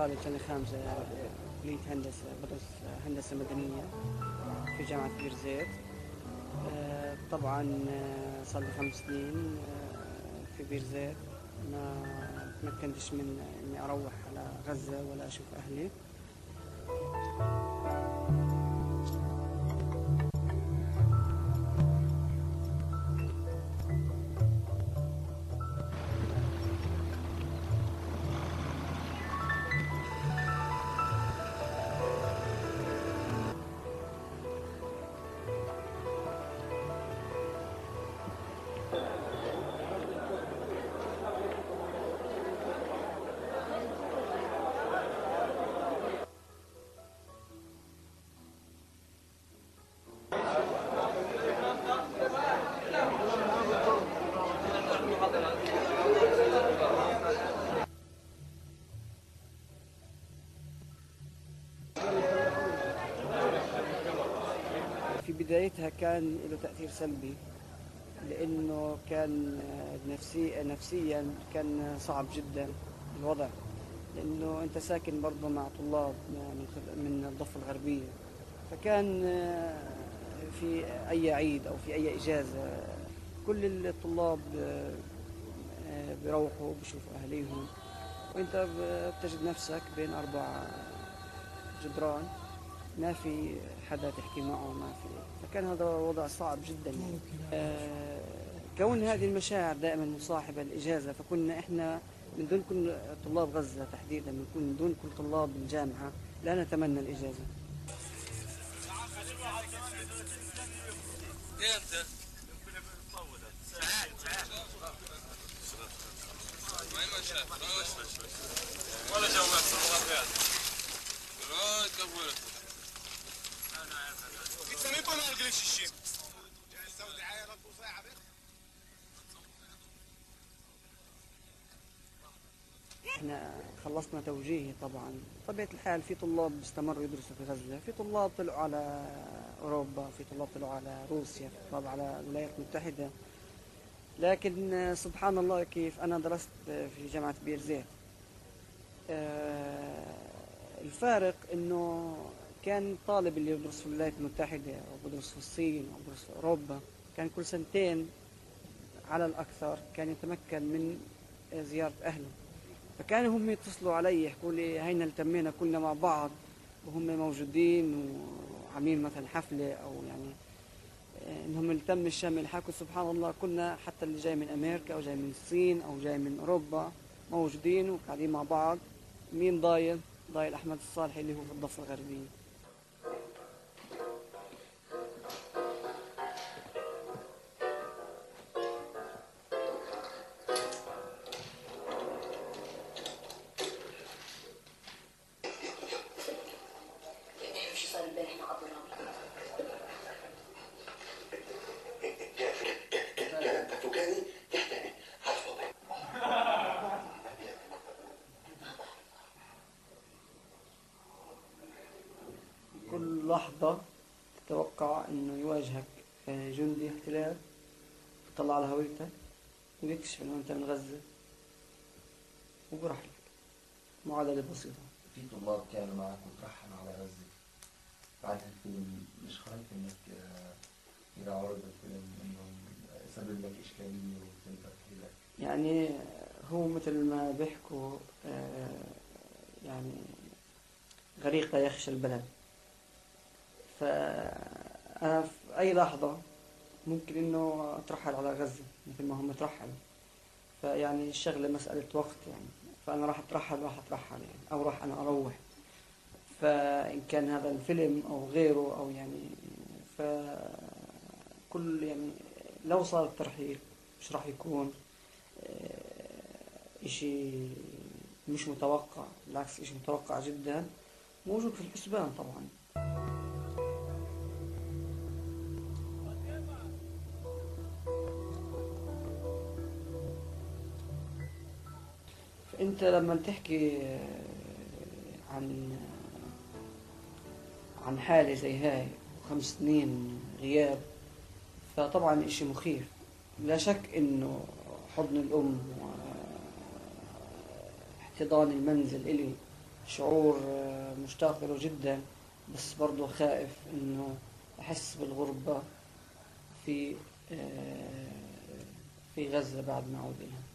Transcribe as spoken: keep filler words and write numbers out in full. طالب سنة خامسة كلية هندسة، بدرس هندسة مدنية في جامعة بيرزيت. طبعا صار لي خمس سنين في بيرزيت، ما تمكنتش من إني أروح على غزة ولا أشوف أهلي. في بدايتها كان له تأثير سلبي، لأنه كان نفسي نفسيا كان صعب جدا الوضع، لأنه أنت ساكن برضه مع طلاب من الضفة الغربية، فكان في أي عيد أو في أي إجازة كل الطلاب بيروحوا بيشوفوا أهليهم، وأنت بتجد نفسك بين أربع جدران، ما في حدا تحكي معه، ما في، فكان هذا وضع صعب جدا. آه كون هذه المشاعر دائما مصاحبه الاجازه، فكنا احنا من دون كل طلاب غزه تحديدا، من دون كل طلاب الجامعه لا نتمنى الاجازه. احنا خلصنا توجيهي. طبعا طبيعة الحال في طلاب استمروا يدرسوا في غزة، في طلاب طلعوا على أوروبا، في طلاب طلعوا على روسيا، في طلاب على الولايات المتحدة. لكن سبحان الله، كيف أنا درست في جامعة بيرزيت، الفارق أنه كان الطالب اللي بدرس في الولايات المتحدة أو بدرس في الصين أو بدرس في أوروبا كان كل سنتين على الأكثر كان يتمكن من زيارة أهله، فكانوا هم يتصلوا علي يحكوا لي هينا التمينا كلنا مع بعض وهم موجودين وعاملين مثلا حفلة، أو يعني إنهم التم الشمل. حكوا سبحان الله كنا حتى اللي جاي من أمريكا أو جاي من الصين أو جاي من أوروبا موجودين وقاعدين مع بعض. مين ضايل؟ ضايل أحمد الصالحي اللي هو في الضفة الغربية. كل لحظة تتوقع انه يواجهك جندي احتلال يطلع على هويتك ويكشف انه انت من غزة وبرح لك معادلة بسيطة. في طلاب كانوا معك وترحلوا على غزة بعد الفيلم، مش خايف انك يرى عرض الفيلم انهم يسبب لك اشكالية وتنفع لك؟ يعني هو مثل ما بيحكوا يعني غريق لا يخشى البلد، فأنا في أي لحظة ممكن إنه أترحل على غزة مثل ما هم ترحلوا، فيعني الشغلة مسألة وقت يعني، فأنا راح أترحل راح أترحل يعني، أو راح أنا أروح، فإن كان هذا الفيلم أو غيره أو يعني، فكل يعني لو صار الترحيل مش راح يكون إشي مش متوقع، بالعكس إشي متوقع جدا موجود في الحسبان طبعا. انت لما تحكي عن عن حالة زي هاي وخمس سنين غياب، فطبعا اشي مخيف، لا شك انه حضن الام واحتضان المنزل الي شعور مشتاق له جدا، بس برضه خائف انه احس بالغربة في في غزة بعد ما اعود اليها.